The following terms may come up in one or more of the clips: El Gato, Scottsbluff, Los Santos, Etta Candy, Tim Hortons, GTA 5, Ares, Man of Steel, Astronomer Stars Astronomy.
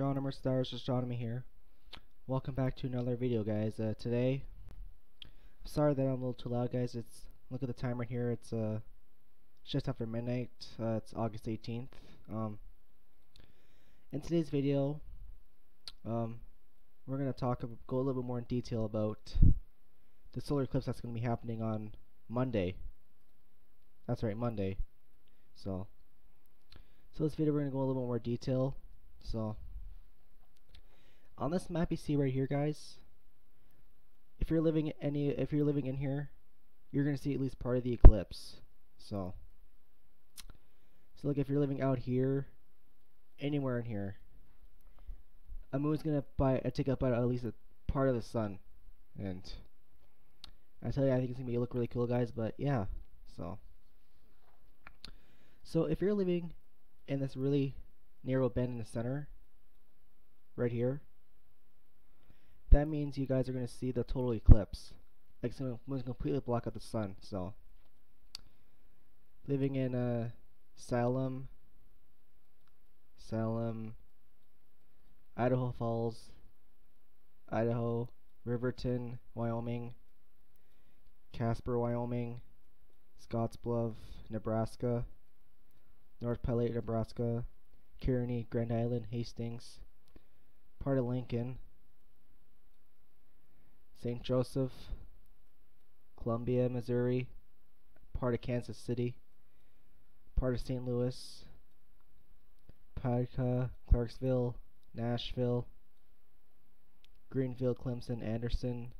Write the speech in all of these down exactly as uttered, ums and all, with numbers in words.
Astronomer Stars Astronomy here. Welcome back to another video, guys. Uh, today, sorry that I'm a little too loud, guys. It's look at the time right here. It's uh just after midnight. Uh, it's August eighteenth. Um, in today's video, um, we're gonna talk go a little bit more in detail about the solar eclipse that's gonna be happening on Monday. That's right, Monday. So, so this video we're gonna go a little bit more detail. So on this map you see right here, guys, if you're living any if you're living in here, you're gonna see at least part of the eclipse. So so like if you're living out here, anywhere in here, a moon's gonna buy uh, take up at least a part of the sun. And I tell you, I think it's gonna be look really cool, guys, but yeah, so so if you're living in this really narrow bend in the center right here, that means you guys are going to see the total eclipse. Like, it's going to completely block out the sun. So living in a uh, Salem Salem Idaho Falls, Idaho, Riverton, Wyoming, Casper, Wyoming, Scottsbluff, Nebraska, North Pellate, Nebraska, Kearney, Grand Island, Hastings, part of Lincoln, Saint Joseph, Columbia, Missouri, part of Kansas City, part of Saint Louis, Padua, Clarksville, Nashville, Greenville, Clemson, Anderson,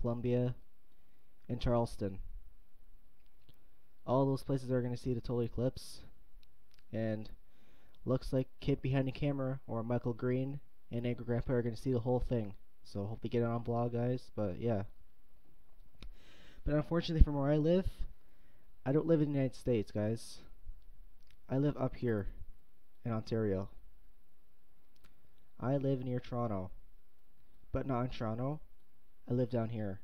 Columbia, and Charleston. All those places are going to see the total eclipse. And looks like Kid Behind the Camera or Michael Green and Angry Grandpa are going to see the whole thing. So hopefully get it on vlog, guys, but yeah. But unfortunately, from where I live, I don't live in the United States, guys. I live up here in Ontario. I live near Toronto, but not in Toronto. I live down here.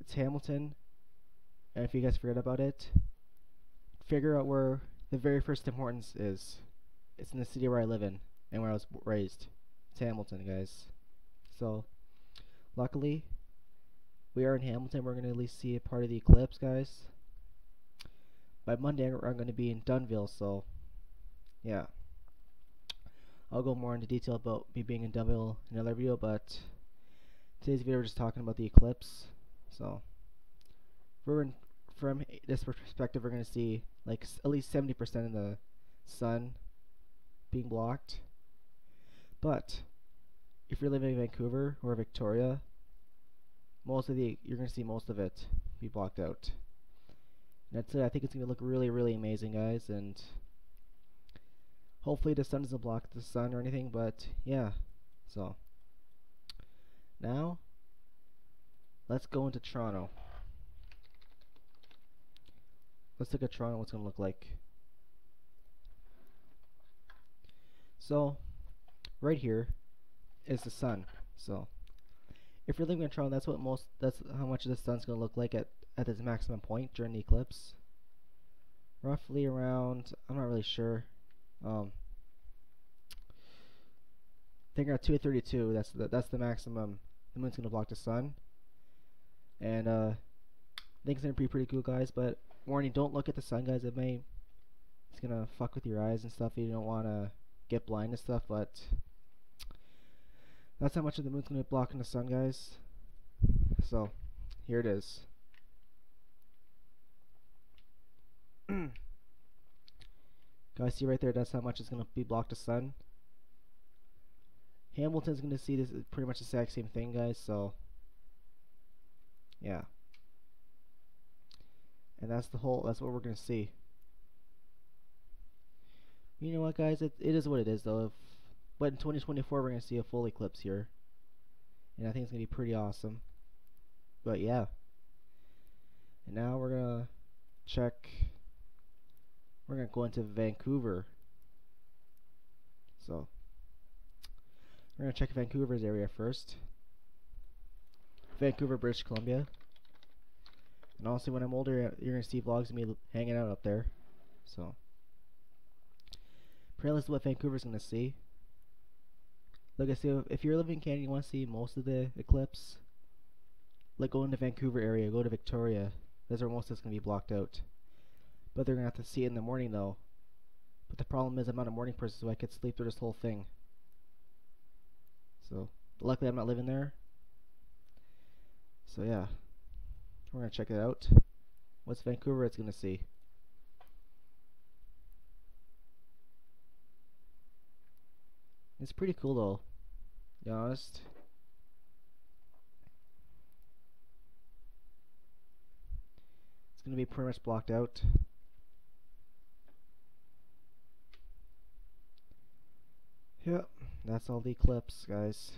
It's Hamilton, and if you guys forget about it, figure out where the very first Tim Hortons is. It's in the city where I live in and where I was raised. It's Hamilton, guys. So luckily we are in Hamilton. We're going to at least see a part of the eclipse, guys. By Monday I'm going to be in Dunville, so yeah, I'll go more into detail about me being in Dunville in another video, but today's video we're just talking about the eclipse. So we're in from this perspective, we're going to see like at least seventy percent of the sun being blocked. But if you're living in Vancouver or Victoria, most of the you're going to see most of it be blocked out. And that's it. I think it's going to look really, really amazing, guys. And hopefully the sun doesn't block the sun or anything. But yeah, so now let's go into Toronto. Let's look at Toronto, what's going to look like. So, right here is the sun. So, if you're living in Toronto, that's what most, that's how much of the sun's going to look like at, at its maximum point during the eclipse. Roughly around, I'm not really sure. Um, I think around two thirty-two, that's the, that's the maximum. The moon's going to block the sun. And uh, I think it's going to be pretty cool, guys, but warning, don't look at the sun, guys. It may, it's gonna fuck with your eyes and stuff. You don't wanna get blind and stuff, but that's how much of the moon's gonna be blocking the sun, guys. So here it is. Guys, see right there, that's how much it's gonna be blocked the sun. Hamilton's gonna see this pretty much the exact same thing, guys, so yeah. And that's the whole, that's what we're going to see. You know what, guys, it, it is what it is, though. If, but in twenty twenty-four, we're going to see a full eclipse here. And I think it's going to be pretty awesome. But yeah. And now we're going to check. We're going to go into Vancouver. So we're going to check Vancouver's area first. Vancouver, British Columbia. And also, when I'm older, you're going to see vlogs of me hanging out up there. So, apparently this is what Vancouver's going to see. Like I said, if you're living in Canada, you want to see most of the eclipse, like go into Vancouver area, go to Victoria. Those are most of it's going to be blocked out. But they're going to have to see it in the morning though. But the problem is I'm not a morning person, so I could sleep through this whole thing. So luckily I'm not living there. So yeah, we're going to check it out. What's Vancouver it's going to see? It's pretty cool though, to be honest. It's going to be pretty much blocked out. Yep, that's all the eclipse, guys.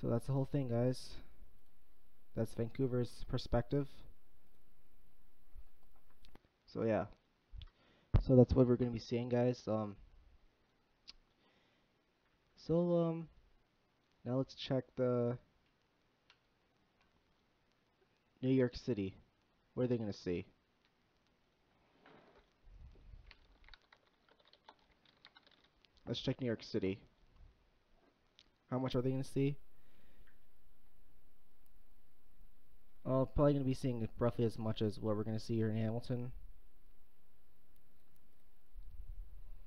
So that's the whole thing, guys. That's Vancouver's perspective. So yeah. So that's what we're going to be seeing, guys. Um, so um, now let's check the New York City. What are they going to see? Let's check New York City. How much are they going to see? Oh, probably going to be seeing roughly as much as what we're going to see here in Hamilton.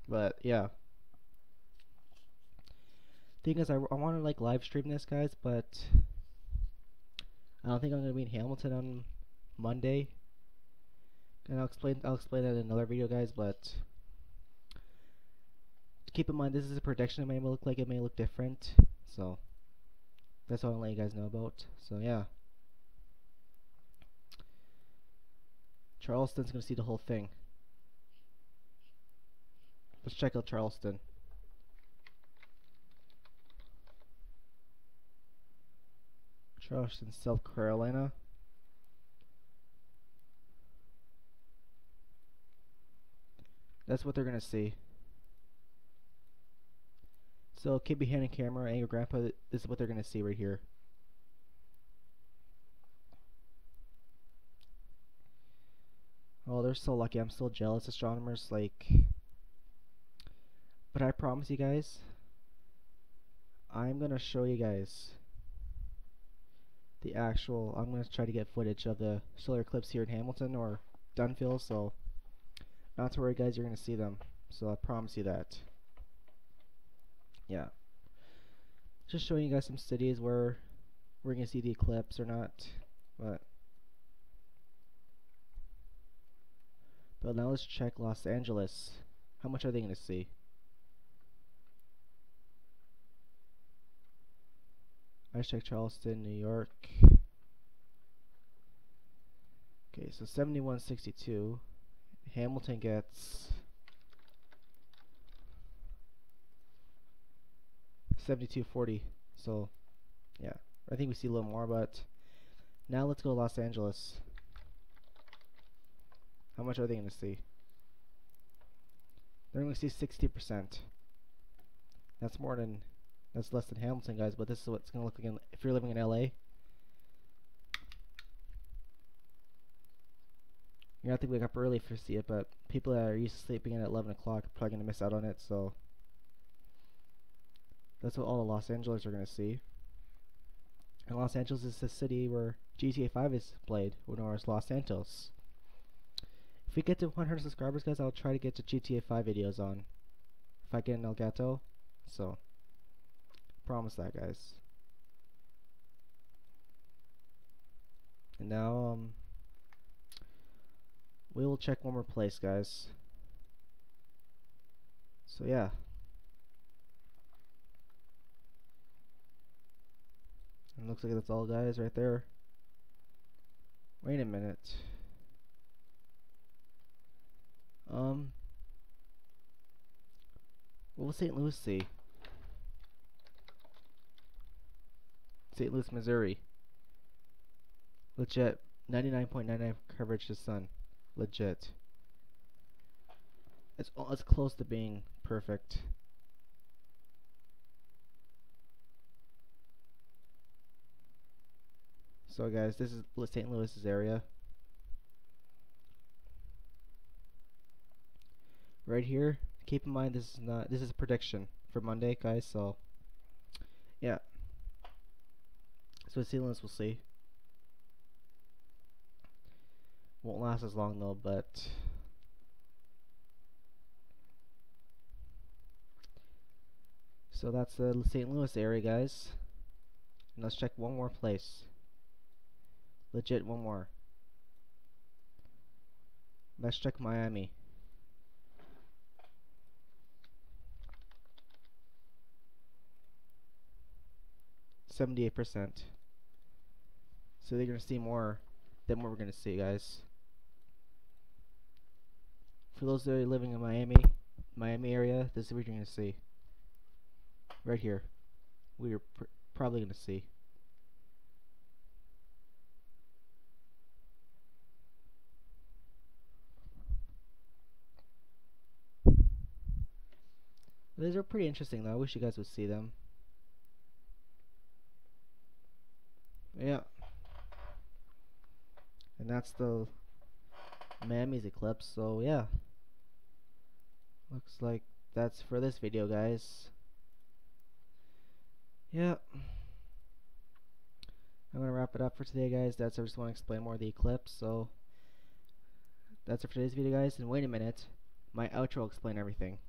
But yeah, thing is, I, I want to like live stream this, guys, but I don't think I'm gonna be in Hamilton on Monday, and I'll explain I'll explain that in another video, guys. But keep in mind, this is a prediction. It may look like it may look different, so that's all I'm letting you guys know about. So yeah, Charleston's gonna see the whole thing. Let's check out Charleston. Charleston, South Carolina. That's what they're gonna see. So keep your hand on camera and your grandpa, this is what they're gonna see right here. Oh, they're so lucky. I'm still jealous, astronomers, like. But I promise you guys, I'm gonna show you guys the actual, I'm gonna try to get footage of the solar eclipse here in Hamilton or Dunfield, so not to worry, guys, you're gonna see them. So I promise you that. Yeah. Just showing you guys some cities where we're gonna see the eclipse or not. But But now let's check Los Angeles. How much are they gonna see? I check Charleston, New York. Okay, so seventy-one sixty-two. Hamilton gets seventy-two forty. So, yeah, I think we see a little more. But now let's go to Los Angeles. How much are they going to see? They're going to see sixty percent. That's more than. That's less than Hamilton, guys, but this is what it's going to look like in, if you're living in L A. You're going to have to wake up early to see it, but people that are used to sleeping in at eleven o'clock are probably going to miss out on it, so that's what all the Los Angeles are going to see. And Los Angeles is the city where G T A five is played, known as Los Santos. If we get to one hundred subscribers, guys, I'll try to get to G T A five videos on. If I get an El Gato, so. Promise that, guys. And now um we will check one more place, guys. So yeah, and looks like that's all, guys, right there. Wait a minute. Um what will Saint Louis see? Saint Louis, Missouri. Legit. ninety-nine point nine nine coverage to sun. Legit. It's, all, it's close to being perfect. So guys, this is Saint Louis's area. right here. Keep in mind this is not this is a prediction for Monday, guys, so yeah. So ceilings, we'll see. Won't last as long though, but so that's the Saint Louis area, guys. And let's check one more place. Legit, one more. Let's check Miami. Seventy-eight percent. So they're gonna see more than what we're gonna see, guys. For those that are living in Miami, Miami area, this is what you're gonna see. Right here, we're pr probably going to see. These are pretty interesting though, I wish you guys would see them. Yeah. And that's the Miami's eclipse, so yeah. Looks like that's for this video, guys. Yeah, I'm going to wrap it up for today, guys. That's I just want to explain more of the eclipse, so that's it for today's video, guys. And wait a minute, my outro will explain everything.